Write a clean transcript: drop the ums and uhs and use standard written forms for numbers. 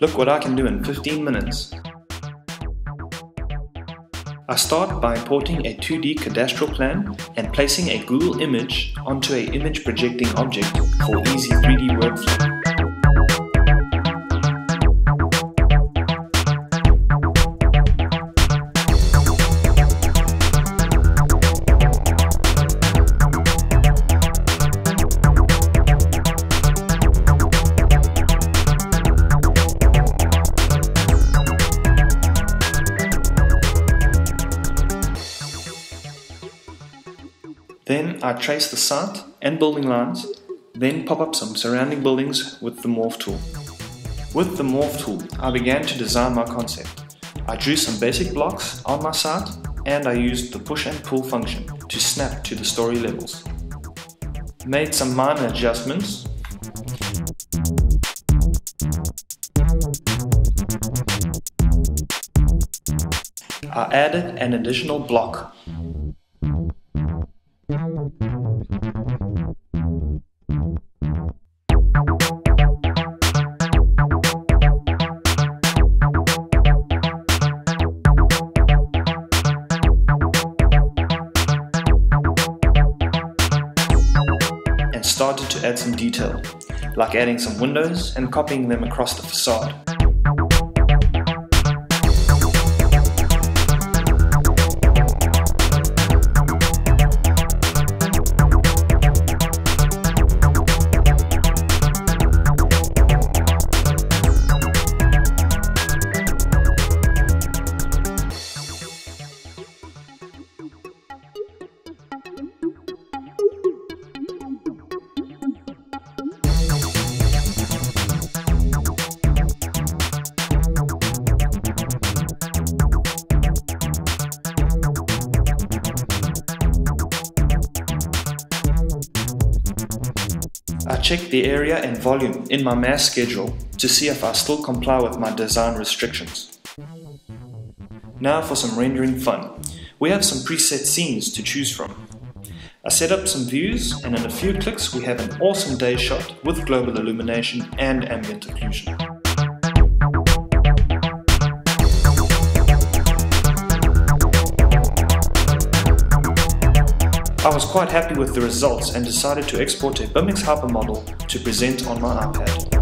Look what I can do in 15 minutes. I start by importing a 2D cadastral plan and placing a Google image onto an image projecting object for easy 3D workflow. Then I trace the site and building lines, then pop up some surrounding buildings with the morph tool. With the morph tool, I began to design my concept. I drew some basic blocks on my site and I used the push and pull function to snap to the story levels. Made some minor adjustments. I added an additional block. And started to add some detail, like adding some windows and copying them across the facade. I check the area and volume in my mass schedule to see if I still comply with my design restrictions. Now for some rendering fun. We have some preset scenes to choose from. I set up some views and in a few clicks we have an awesome day shot with global illumination and ambient occlusion. I was quite happy with the results and decided to export a BIMx hypermodel to present on my iPad.